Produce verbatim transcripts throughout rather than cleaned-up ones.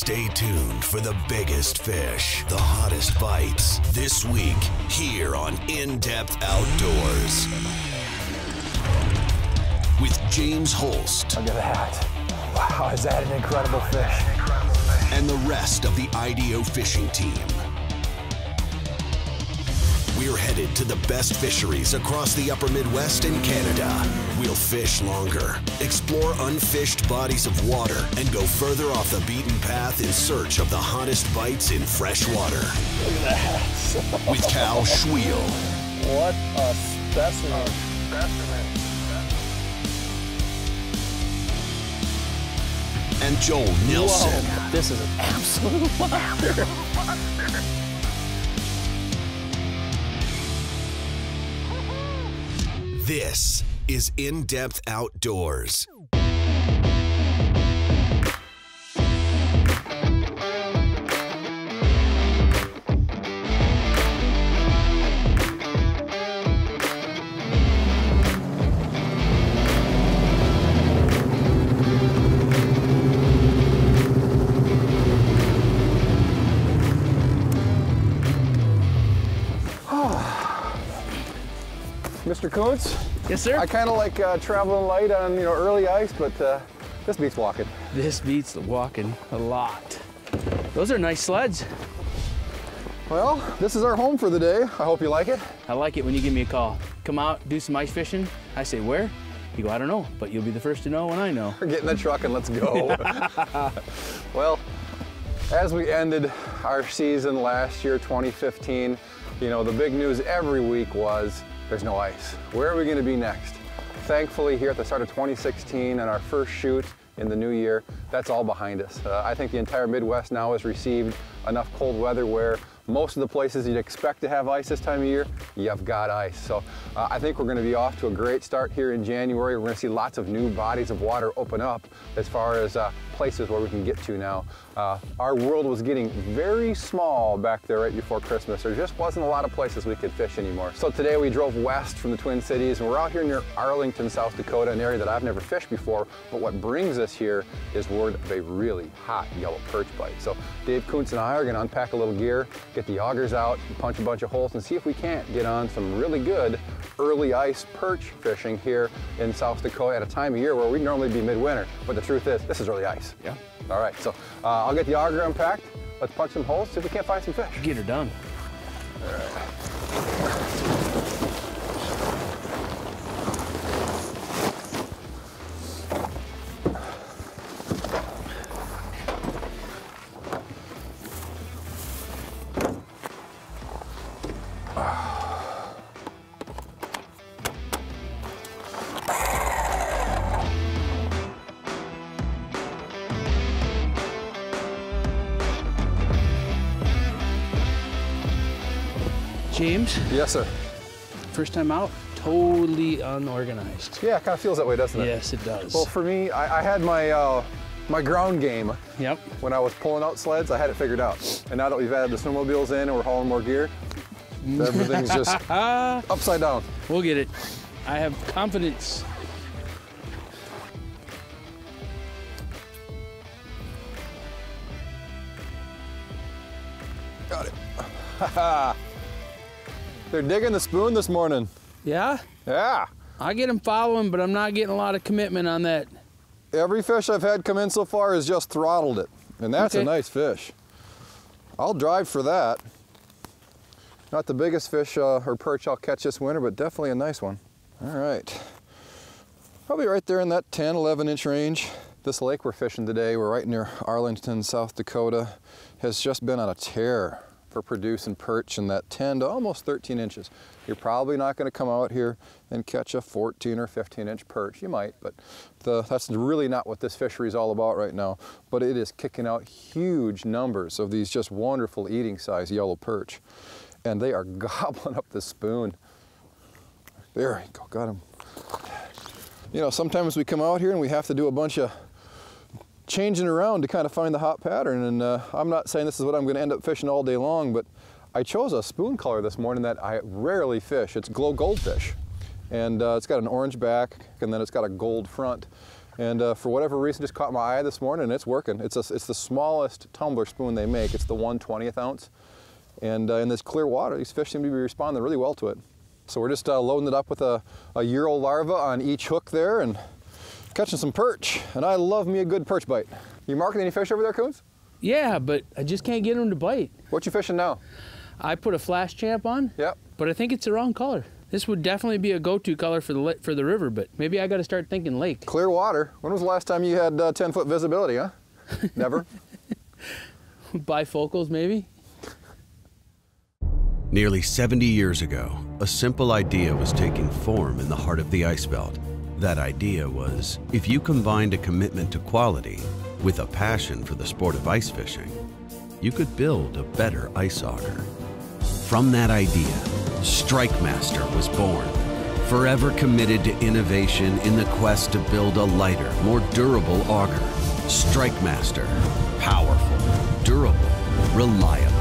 Stay tuned for the biggest fish, the hottest bites, this week here on In Depth Outdoors with James Holst. Look at that. Wow, is that an incredible fish? And the rest of the IDEO fishing team. We're headed to the best fisheries across the upper Midwest and Canada. We'll fish longer, explore unfished bodies of water, and go further off the beaten path in search of the hottest bites in fresh water. Look at that. With Cal Schwiehl. What a specimen. A specimen. And Joel Nelson. Whoa, this is an absolute monster. This is In Depth Outdoors. Mister Koonce? Yes, sir. I kind of like uh, traveling light on, you know, early ice, but uh, this beats walking. This beats the walking a lot. Those are nice sleds. Well, this is our home for the day. I hope you like it. I like it when you give me a call. Come out, do some ice fishing. I say, where? You go, I don't know, but you'll be the first to know when I know. Get in the truck and let's go. Well, as we ended our season last year, twenty fifteen, you know, the big news every week was, there's no ice. Where are we going to be next? Thankfully, here at the start of twenty sixteen and our first shoot in the new year, that's all behind us. Uh, I think the entire Midwest now has received enough cold weather where most of the places you'd expect to have ice this time of year, you've got ice. So uh, I think we're going to be off to a great start here in January. We're going to see lots of new bodies of water open up as far as uh, places where we can get to now. Uh, our world was getting very small back there right before Christmas. There just wasn't a lot of places we could fish anymore. So today we drove west from the Twin Cities and we're out here near Arlington, South Dakota, an area that I've never fished before. But what brings us here is word of a really hot yellow perch bite. So Dave Koonce and I are going to unpack a little gear, get the augers out, punch a bunch of holes, and see if we can't get on some really good early ice perch fishing here in South Dakota at a time of year where we'd normally be midwinter. But the truth is, this is early ice. Yeah. All right, so uh, I'll get the auger unpacked. Let's punch some holes, see if we can't find some fish. Get her done. All James? Yes, sir. First time out, totally unorganized. Yeah, it kind of feels that way, doesn't it? Yes, it does. Well, for me, I, I had my uh, my ground game. Yep. When I was pulling out sleds, I had it figured out. And now that we've added the snowmobiles in and we're hauling more gear, everything's just upside down. We'll get it. I have confidence. Got it. Ha. They're digging the spoon this morning. Yeah? Yeah. I get them following, but I'm not getting a lot of commitment on that. Every fish I've had come in so far has just throttled it, and that's okay. A nice fish. I'll drive for that. Not the biggest fish uh, or perch I'll catch this winter, but definitely a nice one. All right. Probably right there in that ten, eleven inch range. This lake we're fishing today, we're right near Arlington, South Dakota, has just been on a tear for producing perch in that ten to almost thirteen inches. You're probably not going to come out here and catch a fourteen or fifteen inch perch. You might, but the, that's really not what this fishery is all about right now. But it is kicking out huge numbers of these just wonderful eating size yellow perch. And they are gobbling up the spoon. There you go, got him. You know, sometimes we come out here and we have to do a bunch of changing around to kind of find the hot pattern, and uh, I'm not saying this is what I'm going to end up fishing all day long, but I chose a spoon color this morning that I rarely fish. It's glow goldfish, and uh, it's got an orange back, and then it's got a gold front, And uh, for whatever reason, just caught my eye this morning, and it's working. It's, a, it's the smallest tumbler spoon they make. It's the one twentieth ounce. And uh, in this clear water, these fish seem to be responding really well to it. So we're just uh, loading it up with a, a Euro larva on each hook there and catching some perch. And I love me a good perch bite. You marking any fish over there, Koonce? Yeah, but I just can't get them to bite. What you fishing now? I put a Flash Champ on, yep, but I think it's the wrong color. This would definitely be a go-to color for the for the river, but maybe I got to start thinking lake. Clear water. When was the last time you had ten-foot uh, visibility, huh? Never? Bifocals, maybe? Nearly seventy years ago, a simple idea was taking form in the heart of the ice belt. That idea was, if you combined a commitment to quality with a passion for the sport of ice fishing, you could build a better ice otter. From that idea, StrikeMaster was born, forever committed to innovation in the quest to build a lighter, more durable auger. StrikeMaster, powerful, durable, reliable.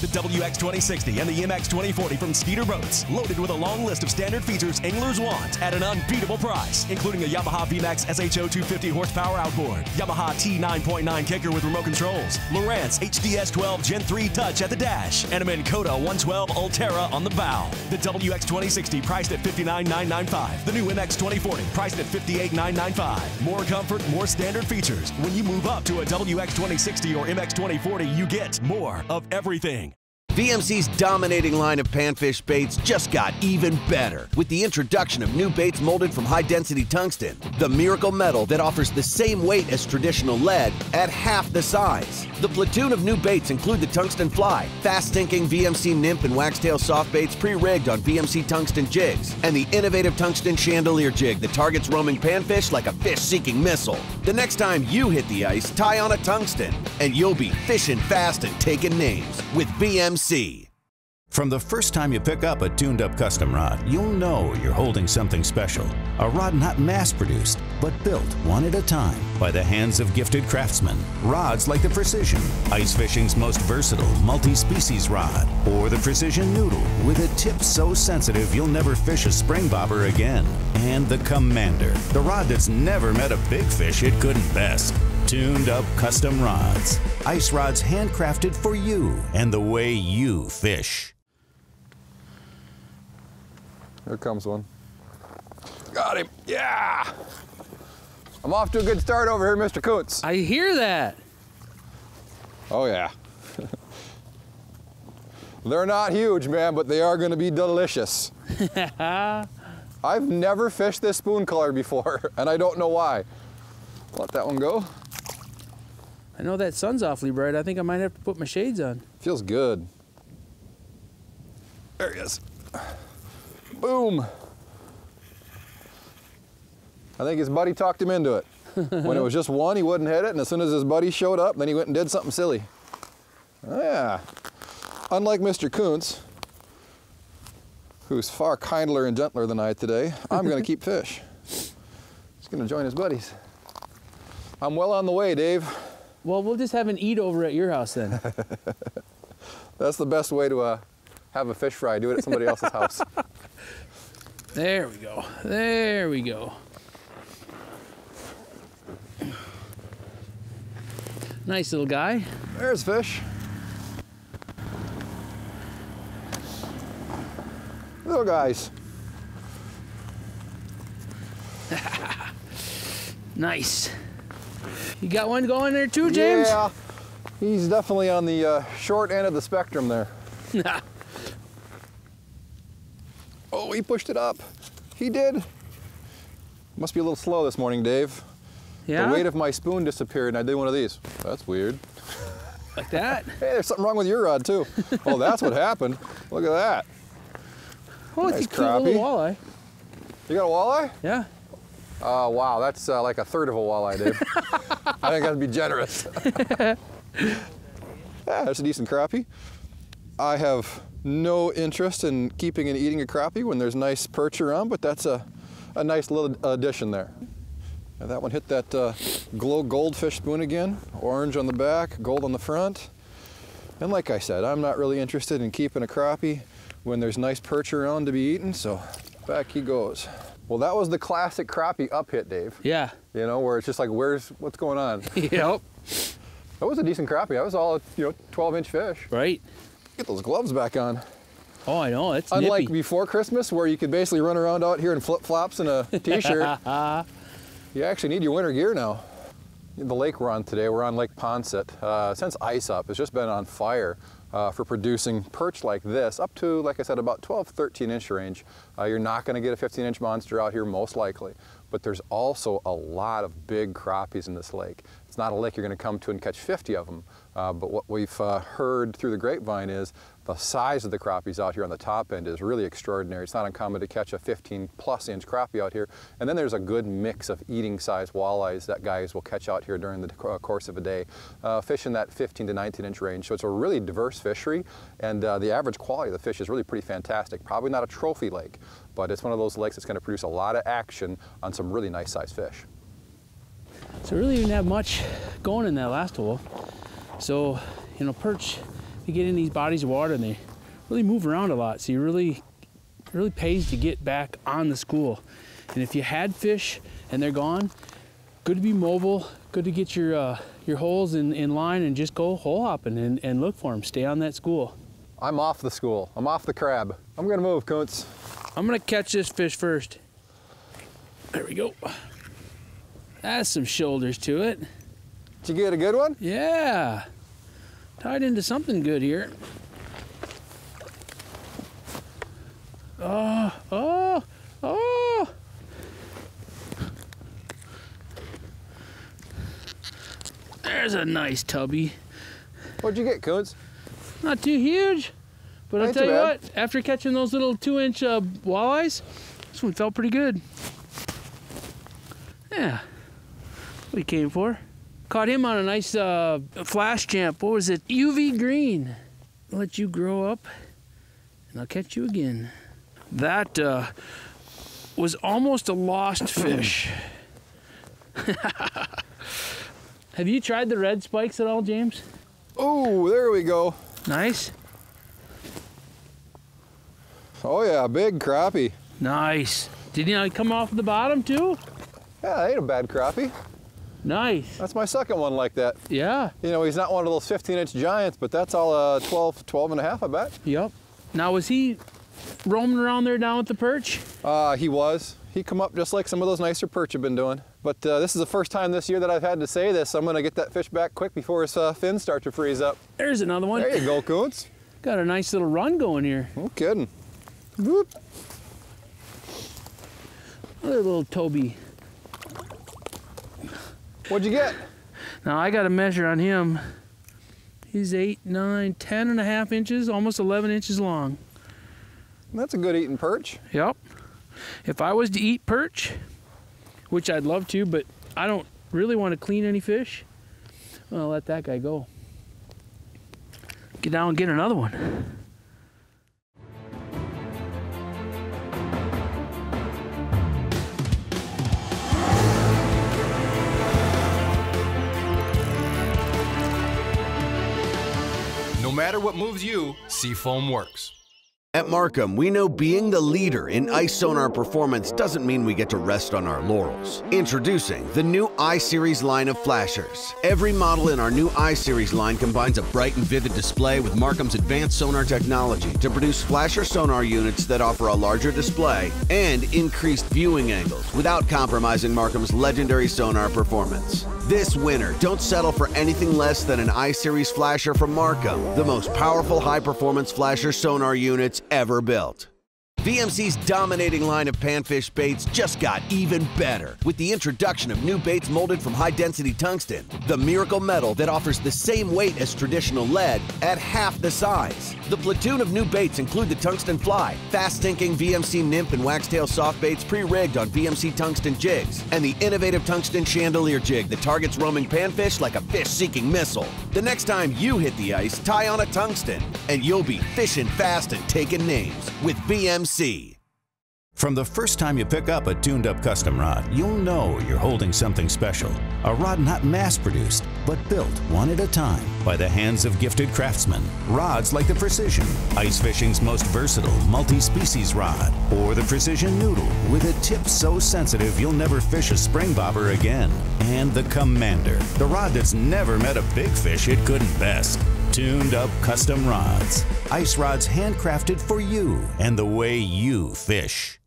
The W X twenty sixty and the M X twenty forty from Skeeter Boats, loaded with a long list of standard features anglers want at an unbeatable price, including a Yamaha V MAX S H O two fifty horsepower outboard, Yamaha T nine point nine kicker with remote controls, Lowrance H D S twelve Gen three touch at the dash, and a Minn Kota one twelve Ulterra on the bow. The W X twenty sixty priced at fifty-nine thousand nine hundred ninety-five dollars. The new M X twenty forty priced at fifty-eight thousand nine hundred ninety-five dollars. More comfort, more standard features. When you move up to a W X twenty sixty or M X twenty forty, you get more of everything. V M C's dominating line of panfish baits just got even better with the introduction of new baits molded from high-density tungsten, the miracle metal that offers the same weight as traditional lead at half the size. The platoon of new baits include the tungsten fly, fast-sinking V M C nymph and waxtail soft baits pre-rigged on V M C tungsten jigs, and the innovative tungsten chandelier jig that targets roaming panfish like a fish-seeking missile. The next time you hit the ice, tie on a tungsten, and you'll be fishing fast and taking names with V M C. From the first time you pick up a Tuned Up Custom Rod, you'll know you're holding something special. A rod not mass-produced, but built one at a time by the hands of gifted craftsmen. Rods like the Precision, ice fishing's most versatile multi-species rod, or the Precision Noodle, with a tip so sensitive you'll never fish a spring bobber again. And the Commander, the rod that's never met a big fish it couldn't best. Tuned Up Custom Rods. Ice rods handcrafted for you and the way you fish. Here comes one. Got him. Yeah! I'm off to a good start over here, Mister Koonce. I hear that. Oh, yeah. They're not huge, man, but they are going to be delicious. I've never fished this spoon color before, and I don't know why. Let that one go. I know that sun's awfully bright. I think I might have to put my shades on. Feels good. There he is. Boom. I think his buddy talked him into it. When it was just one, he wouldn't hit it, and as soon as his buddy showed up, then he went and did something silly. Oh, yeah. Unlike Mister Koonce, who's far kindler and gentler than I today, I'm going to keep fish. He's going to join his buddies. I'm well on the way, Dave. Well, we'll just have an eat over at your house then. That's the best way to uh, have a fish fry. Do it at somebody else's house. There we go. There we go. Nice little guy. There's fish. Little guys. Nice. You got one going there too, James? Yeah, he's definitely on the uh, short end of the spectrum there. Oh, he pushed it up. He did. Must be a little slow this morning, Dave. Yeah? The weight of my spoon disappeared and I did one of these. That's weird. Like that? Hey, there's something wrong with your rod too. Oh, that's what happened. Look at that. Oh, nice, it's a cute crappie. Little walleye. You got a walleye? Yeah. Oh, uh, wow, that's uh, like a third of a walleye, Dave. I think that'd be generous. Yeah, that's a decent crappie. I have no interest in keeping and eating a crappie when there's nice perch around, but that's a, a nice little addition there. And that one hit that uh, glow goldfish spoon again. Orange on the back, gold on the front. And like I said, I'm not really interested in keeping a crappie when there's nice perch around to be eaten, so back he goes. Well, that was the classic crappie up hit, Dave. Yeah. You know, where it's just like, where's, what's going on? Yep. That was a decent crappie. That was all, you know, twelve inch fish. Right. Get those gloves back on. Oh, I know, it's nippy. Unlike before Christmas, where you could basically run around out here in flip-flops and a t-shirt, you actually need your winter gear now. The lake we're on today, we're on Lake Ponset. Uh, since ice up, it's just been on fire uh, for producing perch like this, up to, like I said, about twelve, thirteen inch range. Uh, you're not gonna get a fifteen inch monster out here, most likely, but there's also a lot of big crappies in this lake. It's not a lake you're gonna come to and catch fifty of them, uh, but what we've uh, heard through the grapevine is the size of the crappies out here on the top end is really extraordinary. It's not uncommon to catch a fifteen plus inch crappie out here. And then there's a good mix of eating size walleyes that guys will catch out here during the course of a day. Uh, fish in that fifteen to nineteen inch range. So it's a really diverse fishery, and uh, the average quality of the fish is really pretty fantastic. Probably not a trophy lake, but it's one of those lakes that's gonna produce a lot of action on some really nice sized fish. So really didn't have much going in that last hole. So, you know, perch, you get in these bodies of water and they really move around a lot, so you really really pays to get back on the school. And if you had fish and they're gone, good to be mobile, good to get your uh, your holes in, in line and just go hole hopping and, and look for them. Stay on that school. I'm off the school. I'm off the crab. I'm gonna move, Koonce. I'm gonna catch this fish first. There we go. That's some shoulders to it. Did you get a good one? Yeah. Tied into something good here. Oh, oh, oh! There's a nice tubby. What'd you get, Koonce? Not too huge, but I'll tell you what, after catching those little two inch uh, walleyes, this one felt pretty good. Yeah, what he came for. Caught him on a nice uh, flash champ. What was it? U V green. I'll let you grow up and I'll catch you again. That uh, was almost a lost fish. Have you tried the red spikes at all, James? Oh, there we go. Nice. Oh yeah, big crappie. Nice. Did he come off the bottom too? Yeah, that ain't a bad crappie. Nice. That's my second one like that. Yeah. You know, he's not one of those fifteen inch giants, but that's all uh, twelve, twelve and a half, I bet. Yep. Now, was he roaming around there down with the perch? Uh, he was. He come up just like some of those nicer perch have been doing. But uh, this is the first time this year that I've had to say this. I'm gonna get that fish back quick before his uh, fins start to freeze up. There's another one. There you go, Koonce. Got a nice little run going here. No kidding. Whoop. Another little Toby. What'd you get? Now I got a measure on him. He's eight, nine, ten and a half inches, almost eleven inches long. That's a good eating perch. Yep. If I was to eat perch, which I'd love to, but I don't really want to clean any fish, I'm gonna let that guy go. Get down and get another one. No matter what moves you, Seafoam works. At MarCum, we know being the leader in ice sonar performance doesn't mean we get to rest on our laurels. Introducing the new iSeries line of flashers. Every model in our new iSeries line combines a bright and vivid display with MarCum's advanced sonar technology to produce flasher sonar units that offer a larger display and increased viewing angles without compromising MarCum's legendary sonar performance. This winter, don't settle for anything less than an iSeries flasher from MarCum, the most powerful high-performance flasher sonar units ever built. V M C's dominating line of panfish baits just got even better with the introduction of new baits molded from high-density tungsten, the miracle metal that offers the same weight as traditional lead at half the size. The platoon of new baits include the tungsten fly, fast-sinking V M C nymph and waxtail soft baits pre-rigged on V M C tungsten jigs, and the innovative tungsten chandelier jig that targets roaming panfish like a fish-seeking missile. The next time you hit the ice, tie on a tungsten, and you'll be fishing fast and taking names with V M C. See. From the first time you pick up a Tuned Up Custom Rod, you'll know you're holding something special. A rod not mass-produced, but built one at a time by the hands of gifted craftsmen. Rods like the Precision, ice fishing's most versatile multi-species rod, or the Precision Noodle, with a tip so sensitive you'll never fish a spring bobber again. And the Commander, the rod that's never met a big fish it couldn't best. Tuned Up Custom Rods, ice rods handcrafted for you and the way you fish.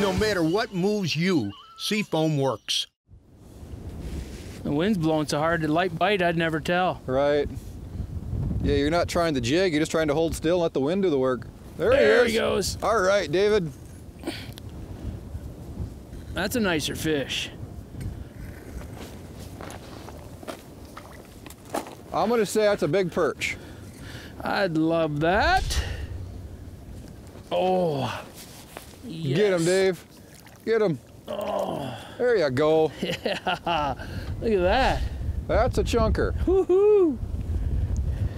No matter what moves you, Seafoam works. The wind's blowing so hard, the light bite, I'd never tell. Right. Yeah, you're not trying to jig, you're just trying to hold still and let the wind do the work. There, there he is. He goes. All right, David. That's a nicer fish. I'm gonna say that's a big perch. I'd love that. Oh. Yes. Get him, Dave. Get him. Oh. There you go. Yeah. Look at that. That's a chunker. Woohoo.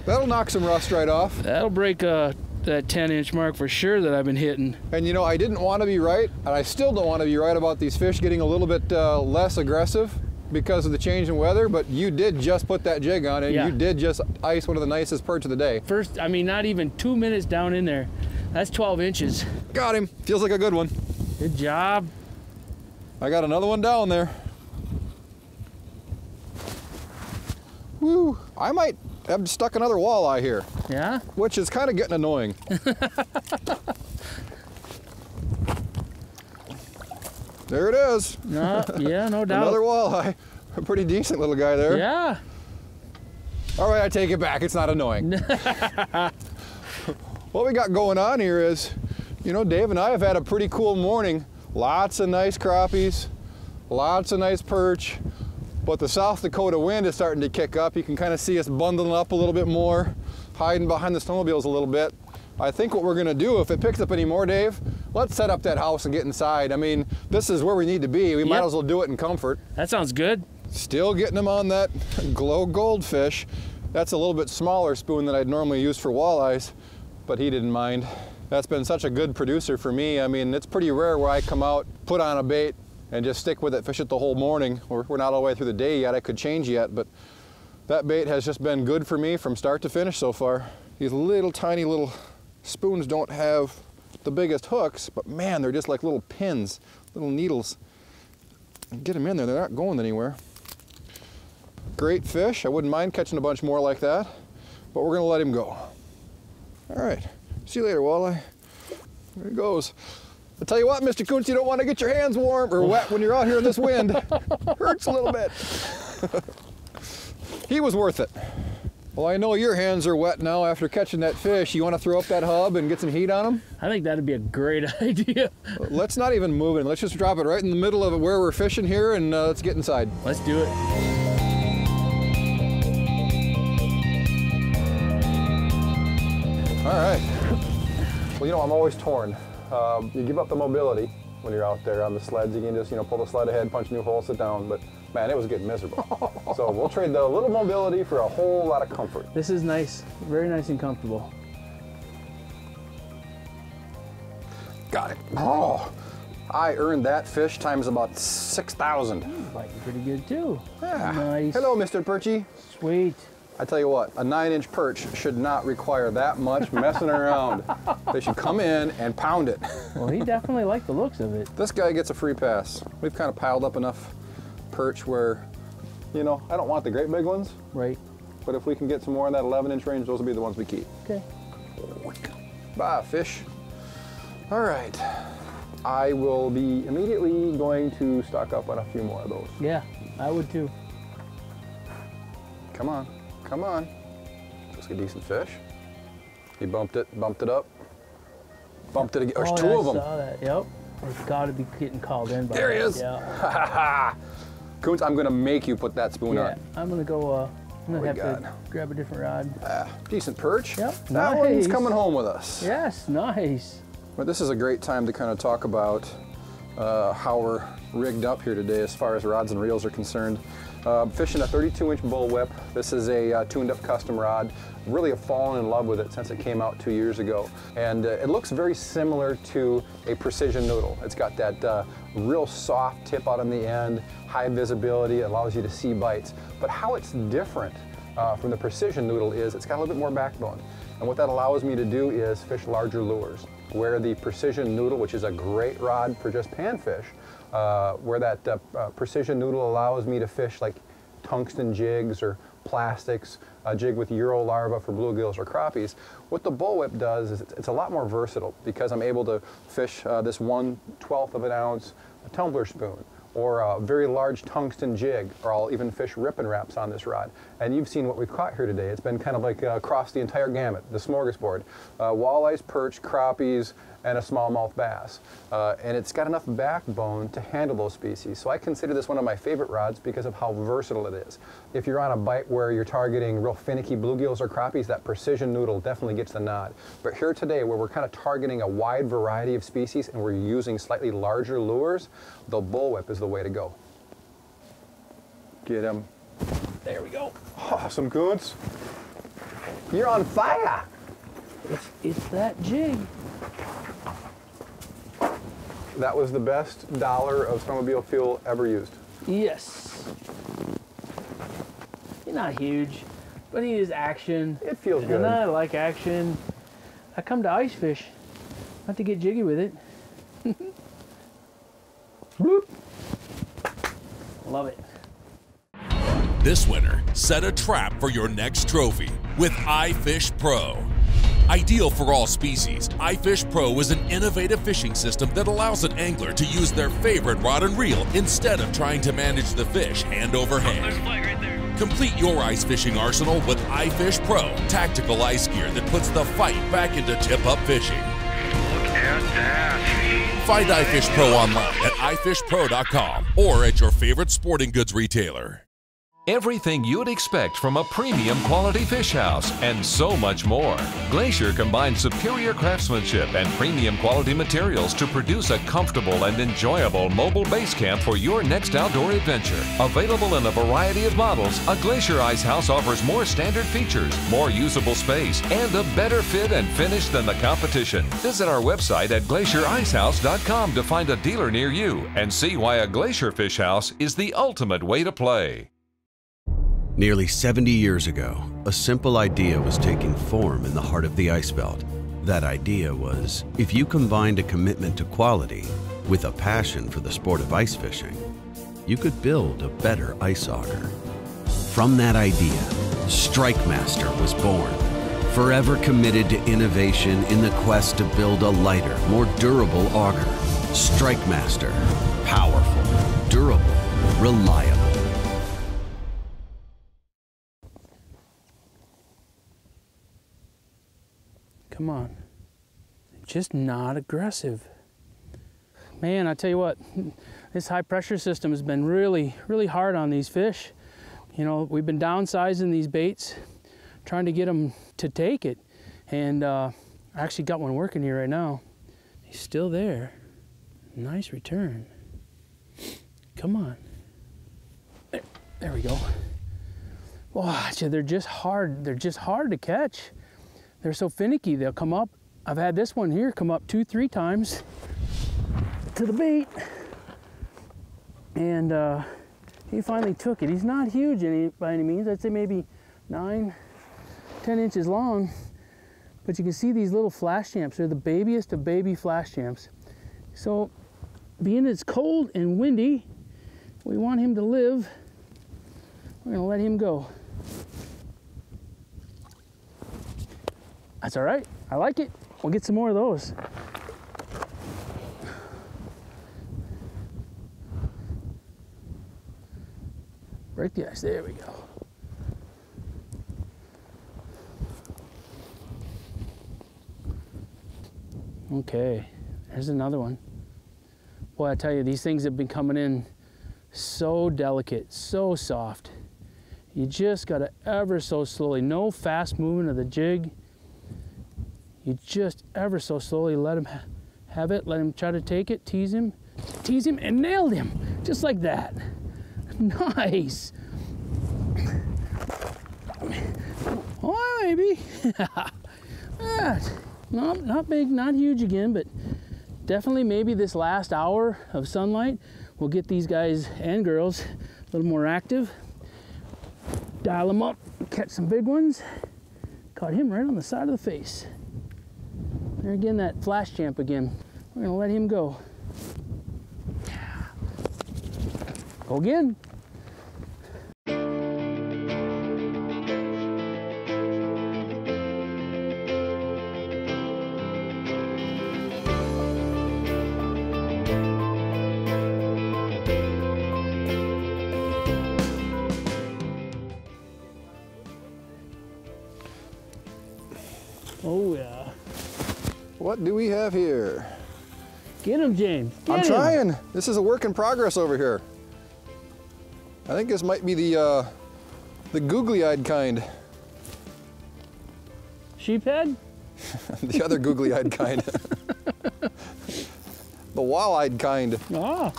That'll knock some rust right off. That'll break uh, that ten inch mark for sure that I've been hitting. And you know, I didn't want to be right, and I still don't want to be right about these fish getting a little bit uh, less aggressive because of the change in weather, but you did just put that jig on, and yeah. You did just ice one of the nicest perch of the day. First, I mean, not even two minutes down in there. That's twelve inches. Got him. Feels like a good one. Good job. I got another one down there. Woo. I might have stuck another walleye here. Yeah? Which is kind of getting annoying. There it is. Uh, yeah, no doubt. Another walleye. A pretty decent little guy there. Yeah. All right, I take it back. It's not annoying. What we got going on here is, you know, Dave and I have had a pretty cool morning. Lots of nice crappies, lots of nice perch, but the South Dakota wind is starting to kick up. You can kind of see us bundling up a little bit more, hiding behind the snowmobiles a little bit. I think what we're gonna do, if it picks up any more, Dave, let's set up that house and get inside. I mean, this is where we need to be. We yep. might as well do it in comfort. That sounds good. Still getting them on that glow goldfish. That's a little bit smaller spoon than I'd normally use for walleyes, but he didn't mind. That's been such a good producer for me. I mean, it's pretty rare where I come out, put on a bait, and just stick with it, fish it the whole morning. We're, we're not all the way through the day yet. I could change yet, but that bait has just been good for me from start to finish so far. These little tiny little spoons don't have the biggest hooks, but man, they're just like little pins, little needles. Get them in there, they're not going anywhere. Great fish. I wouldn't mind catching a bunch more like that, but we're gonna let him go. All right, see you later, walleye. There he goes. I'll tell you what, Mister Koonce, you don't want to get your hands warm or wet when you're out here in this wind. Hurts a little bit. He was worth it. Well, I know your hands are wet now after catching that fish. You want to throw up that hub and get some heat on them? I think that'd be a great idea. Let's not even move it. Let's just drop it right in the middle of where we're fishing here, and uh, let's get inside. Let's do it. All right. Well, you know, I'm always torn. Um, you give up the mobility when you're out there on the sleds. You can just, you know, pull the sled ahead, punch a new hole, sit down. But man, it was getting miserable. So we'll trade the little mobility for a whole lot of comfort. This is nice, very nice and comfortable. Got it. Oh, I earned that fish times about six thousand. Biting pretty good too. Yeah. Nice. Hello, Mister Perchy. Sweet. I tell you what, a nine inch perch should not require that much messing around. They should come in and pound it. Well, he definitely liked the looks of it. This guy gets a free pass. We've kind of piled up enough perch where, you know, I don't want the great big ones. Right. But if we can get some more in that eleven inch range, those will be the ones we keep. Okay. Bye, fish. All right. I will be immediately going to stock up on a few more of those. Yeah, I would too. Come on. Come on, looks like a decent fish. He bumped it, bumped it up, bumped it again. There's oh, two yeah, of them. I saw that, yep. It's gotta be getting called in by There he that. Is. Yeah. Koonce, I'm gonna make you put that spoon yeah, on. I'm gonna go, uh, I'm gonna oh, have to grab a different rod. Ah, decent perch. Yep, That nice. One's coming home with us. Yes, nice. Well, this is a great time to kind of talk about uh, how we're rigged up here today as far as rods and reels are concerned. Uh, fishing a thirty-two inch bullwhip. This is a uh, tuned up custom rod. Really have fallen in love with it since it came out two years ago. And uh, it looks very similar to a Precision Noodle. It's got that uh, real soft tip out on the end, high visibility, allows you to see bites. But how it's different uh, from the Precision Noodle is it's got a little bit more backbone. And what that allows me to do is fish larger lures, where the Precision Noodle, which is a great rod for just panfish, uh, where that uh, uh, Precision Noodle allows me to fish like tungsten jigs or plastics, a jig with Euro larva for bluegills or crappies. What the bullwhip does is it's a lot more versatile because I'm able to fish uh, this one twelfth of an ounce a tumbler spoon or a very large tungsten jig, or I'll even fish rip and wraps on this rod. And you've seen what we've caught here today. It's been kind of like uh, across the entire gamut, the smorgasbord. Uh, walleyes, perch, crappies, and a smallmouth bass. Uh, and it's got enough backbone to handle those species. So I consider this one of my favorite rods because of how versatile it is. If you're on a bite where you're targeting real finicky bluegills or crappies, that Precision Noodle definitely gets the nod. But here today, where we're kind of targeting a wide variety of species and we're using slightly larger lures, the bullwhip is the way to go. Get him. There we go. Awesome, Koonce. You're on fire. It's, it's that jig. That was the best dollar of snowmobile fuel ever used. Yes. You're not huge, but it is action. It feels good. And I like action. I come to ice fish, not to get jiggy with it. Bloop. Love it. This winter, set a trap for your next trophy with iFish Pro. Ideal for all species, iFish Pro is an innovative fishing system that allows an angler to use their favorite rod and reel instead of trying to manage the fish hand over hand. There's a flag right there. Complete your ice fishing arsenal with iFish Pro, tactical ice gear that puts the fight back into tip-up fishing. Look at that. Find iFish Pro online at i fish pro dot com or at your favorite sporting goods retailer. Everything you'd expect from a premium quality fish house and so much more. Glacier combines superior craftsmanship and premium quality materials to produce a comfortable and enjoyable mobile base camp for your next outdoor adventure. Available in a variety of models, a Glacier Ice House offers more standard features, more usable space, and a better fit and finish than the competition. Visit our website at glacier ice house dot com to find a dealer near you and see why a Glacier Fish House is the ultimate way to play. Nearly seventy years ago, a simple idea was taking form in the heart of the ice belt. That idea was, if you combined a commitment to quality with a passion for the sport of ice fishing, you could build a better ice hawker. From that idea, StrikeMaster was born, forever committed to innovation in the quest to build a lighter, more durable auger. StrikeMaster, powerful, durable, reliable. Come on, just not aggressive. Man, I tell you what, this high pressure system has been really, really hard on these fish. You know, we've been downsizing these baits, trying to get them to take it. And uh, I actually got one working here right now. He's still there. Nice return. Come on. There, there we go. Watch, they're just hard. They're just hard to catch. They're so finicky, they'll come up. I've had this one here come up two, three times to the bait. And uh, he finally took it. He's not huge any, by any means. I'd say maybe nine, ten inches long. But you can see these little flash champs. They're the babiest of baby flash champs. So being it's cold and windy, we want him to live. We're gonna let him go. That's all right, I like it. We'll get some more of those. Break the ice, there we go. Okay, there's another one. Boy, I tell you, these things have been coming in so delicate, so soft. You just gotta ever so slowly, no fast movement of the jig. You just ever so slowly let him have it, let him try to take it, tease him, tease him, and nailed him, just like that. Nice. Oh, maybe. Not, not big, not huge again, but definitely maybe this last hour of sunlight will get these guys and girls a little more active. Dial them up, catch some big ones. Caught him right on the side of the face. There again, that flash champ again. We're gonna let him go. Go again. Oh yeah. What do we have here? Get him, James. Get I'm him. trying. This is a work in progress over here. I think this might be the uh, the googly-eyed kind. Sheephead? The other googly-eyed kind. The wall-eyed kind. Ah.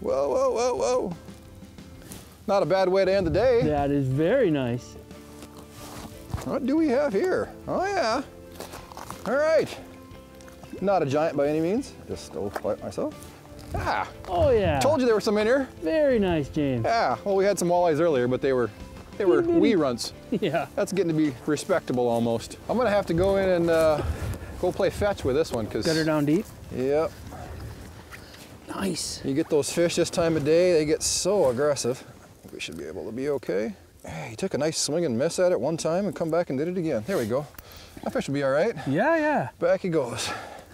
Whoa, whoa, whoa, whoa. Not a bad way to end the day. That is very nice. What do we have here? Oh yeah. All right. Not a giant by any means. Just stole by myself. Ah! Oh yeah! Told you there were some in here. Very nice, James. Yeah. Well, we had some walleyes earlier, but they were, they were wee runts. Yeah. That's getting to be respectable almost. I'm gonna have to go in and uh, go play fetch with this one, cause got her down deep. Yep. Nice. You get those fish this time of day; they get so aggressive. I think we should be able to be okay. Hey, he took a nice swing and miss at it one time, and come back and did it again. There we go. That fish will be all right. Yeah, yeah. Back he goes.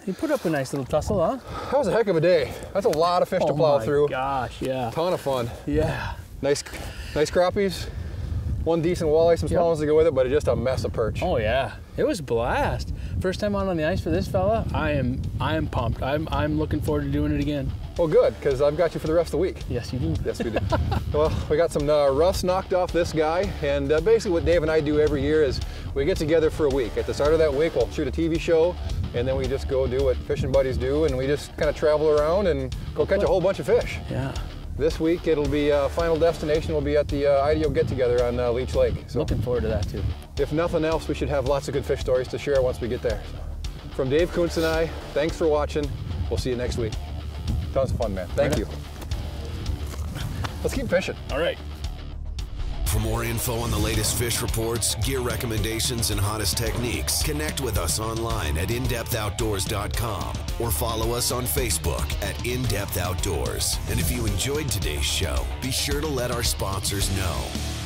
He put up a nice little tussle, huh? That was a heck of a day. That's a lot of fish oh to plow through. Oh my gosh, yeah. Ton of fun. Yeah. Nice, nice crappies. One decent walleye, some small yep. ones to go with it, but it's just a mess of perch. Oh yeah, it was a blast. First time out on the ice for this fella. I am, I am pumped. I'm, I'm looking forward to doing it again. Well, good, because I've got you for the rest of the week. Yes, you do. Yes, we do. Well, we got some uh, rust knocked off this guy, and uh, basically what Dave and I do every year is we get together for a week. At the start of that week, we'll shoot a T V show, and then we just go do what fishing buddies do, and we just kind of travel around and go catch a whole bunch of fish. Yeah. This week, it'll be uh, final destination. We'll be at the uh, IDEO get-together on uh, Leech Lake. So looking forward to that, too. If nothing else, we should have lots of good fish stories to share once we get there. So, from Dave Koonce and I, thanks for watching. We'll see you next week. Tons of fun, man. Thank you. Let's keep fishing. All right. For more info on the latest fish reports, gear recommendations, and hottest techniques, connect with us online at in depth outdoors dot com or follow us on Facebook at In Depth Outdoors. And if you enjoyed today's show, be sure to let our sponsors know.